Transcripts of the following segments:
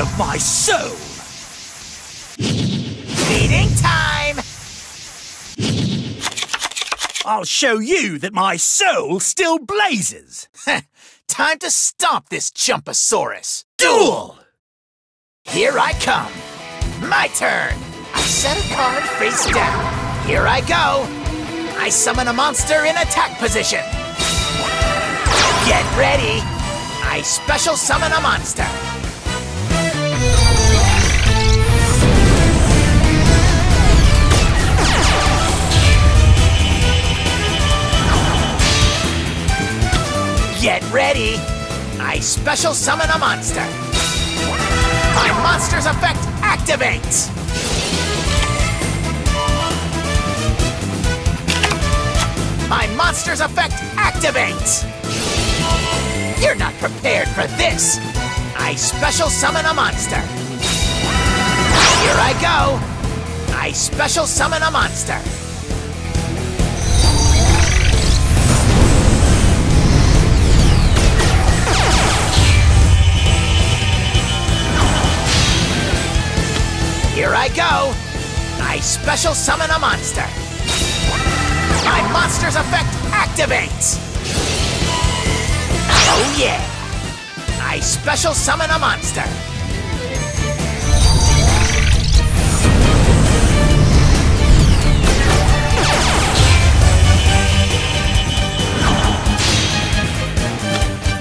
of my soul! Feeding time! I'll show you that my soul still blazes! Time to stomp this Chumpasaurus! Duel! Here I come! My turn! I set a card face down. Here I go! I summon a monster in attack position! Get ready! I special summon a monster! Get ready! I special summon a monster! My monster's effect activates! My monster's effect activates! You're not prepared for this! I special summon a monster! Here I go! I special summon a monster! Here I go! I special summon a monster! My monster's effect activates! Oh yeah! I special summon a monster!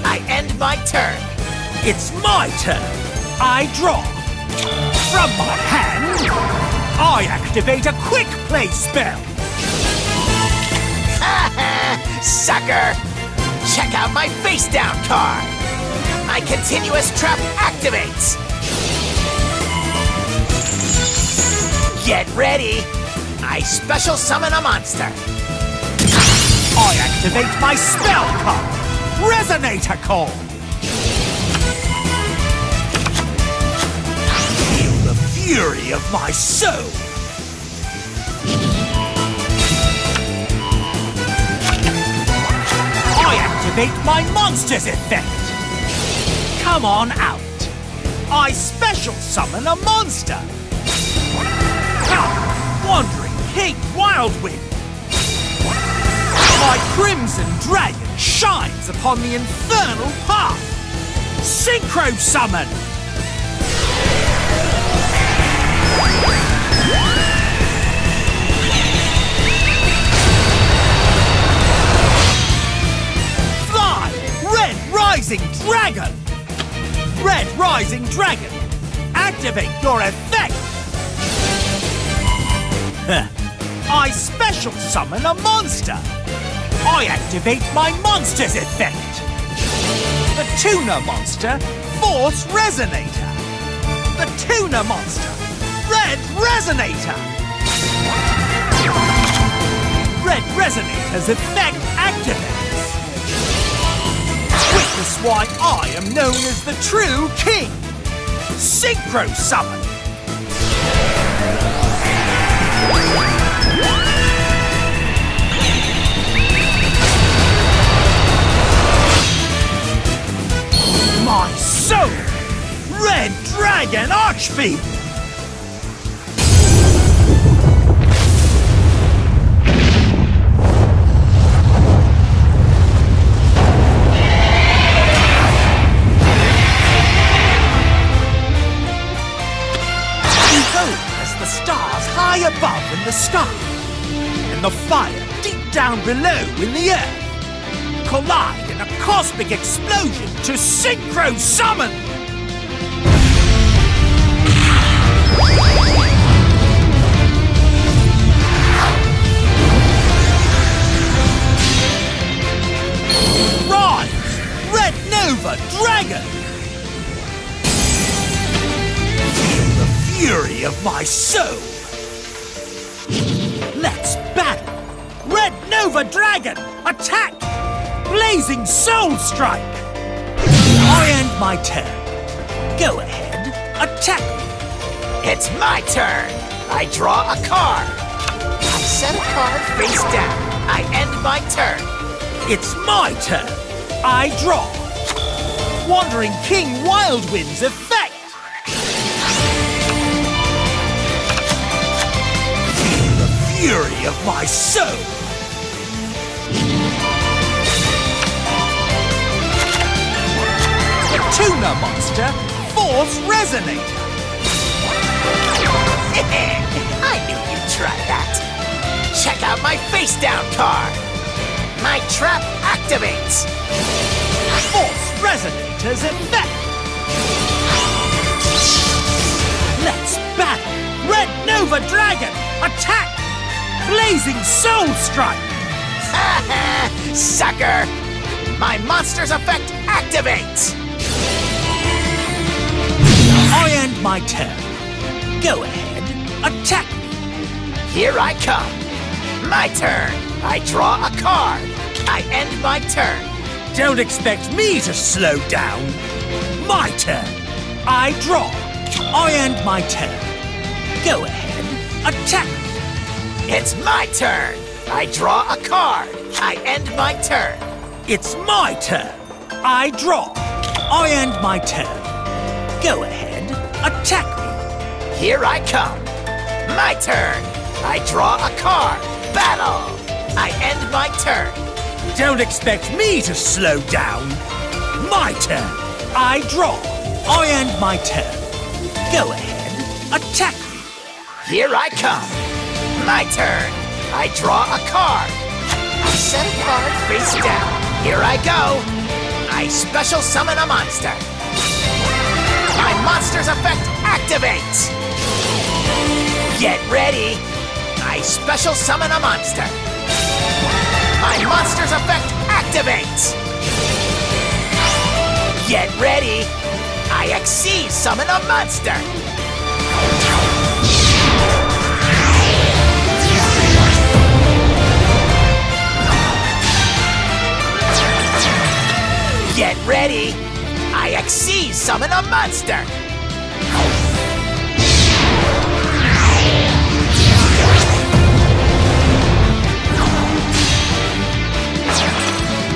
I end my turn! It's my turn! I draw! From my hand, I activate a quick play spell! Sucker! Check out my face down card! My continuous trap activates! Get ready! I special summon a monster! I activate my spell card! Resonator call! Feel the fury of my soul! Activate my monster's effect! Come on out! I special summon a monster! Ha! Wandering King Wildwind! My Crimson Dragon shines upon the infernal path! Synchro summon! Blazing Dragon! Red Rising Dragon! Activate your effect! I special summon a monster! I activate my monster's effect! The Tuna Monster, Force Resonator! The Tuna Monster, Red Resonator! Red Resonator's effect activates! This is why I am known as the true king! Synchro summon! My soul! Red Dragon Archfiend! Above in the sky, and the fire deep down below in the earth collide in a cosmic explosion to synchro summon! Rise, Red Nova Dragon! Feel the fury of my soul! Let's battle! Red Nova Dragon, attack! Blazing Soul Strike! I end my turn. Go ahead, attack me. It's my turn! I draw a card. I set a card face down. I end my turn. It's my turn. I draw. Wandering King Wildwind's effect! fury of my soul! Tuna Monster, Force Resonator! I knew you'd try that! Check out my face-down card! My trap activates! Force Resonator's effect! Let's battle! Red Nova Dragon! Attack! Blazing Soul Strike! Sucker! My monster's effect activates! I end my turn. Go ahead, attack me. Here I come. My turn. I draw a card. I end my turn. Don't expect me to slow down. My turn. I draw. I end my turn. Go ahead, attack me. It's my turn. I draw a card. I end my turn. It's my turn. I draw. I end my turn. Go ahead, attack me. Here I come. My turn. I draw a card. Battle. I end my turn. Don't expect me to slow down. My turn. I draw. I end my turn. Go ahead, attack me. Here I come. My turn. I draw a card. I set a card face down. Here I go. I special summon a monster. My monster's effect activates! Get ready! I special summon a monster! My monster's effect activates! Get ready! I XC summon a monster! Get ready! I XC summon a monster!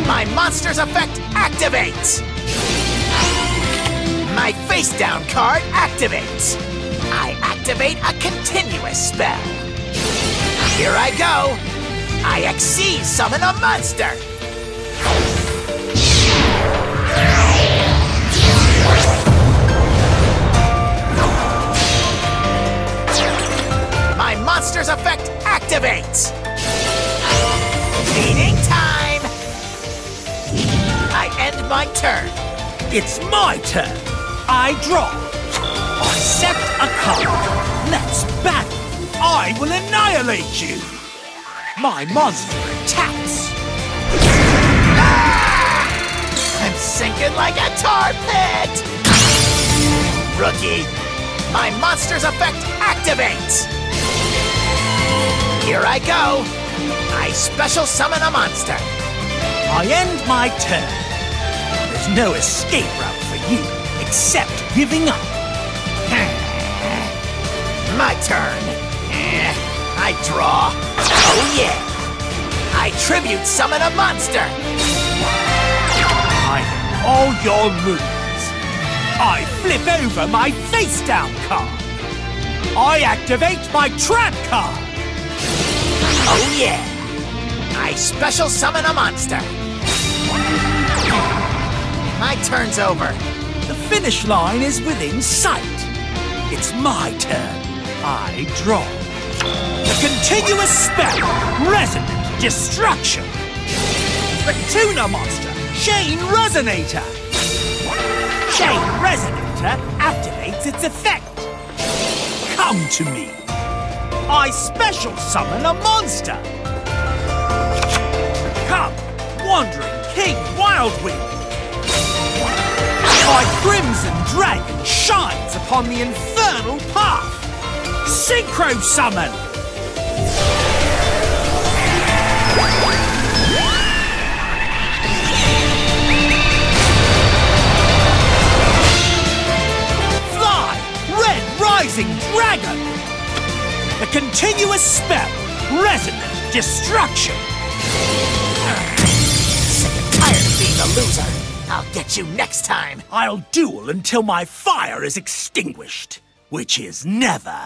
My monster's effect activates! My face-down card activates! I activate a continuous spell! Here I go! I XC summon a monster! My monster's effect activates! Meeting time! I end my turn. It's my turn! I draw. I set a card. Let's battle! I will annihilate you! My monster attacks! Ah! I'm sinking like a tar pit! Rookie! My monster's effect activates! Here I go! I special summon a monster! I end my turn. There's no escape route for you, except giving up. My turn. I draw. Oh yeah! I tribute summon a monster! I know all your moves. I flip over my face-down card. I activate my trap card. Oh yeah! I special summon a monster! My turn's over. The finish line is within sight. It's my turn. I draw. The continuous spell, Resonant Destruction. The Tuna Monster, Chain Resonator. Chain Resonator activates its effect. Come to me. I special summon a monster! Come, Wandering King Wildwind! My Crimson Dragon shines upon the infernal path! Synchro summon! Fly, Red Rising Dragon! A continuous spell, Resonant Destruction! Sick and tired of being a loser. I'll get you next time. I'll duel until my fire is extinguished, which is never.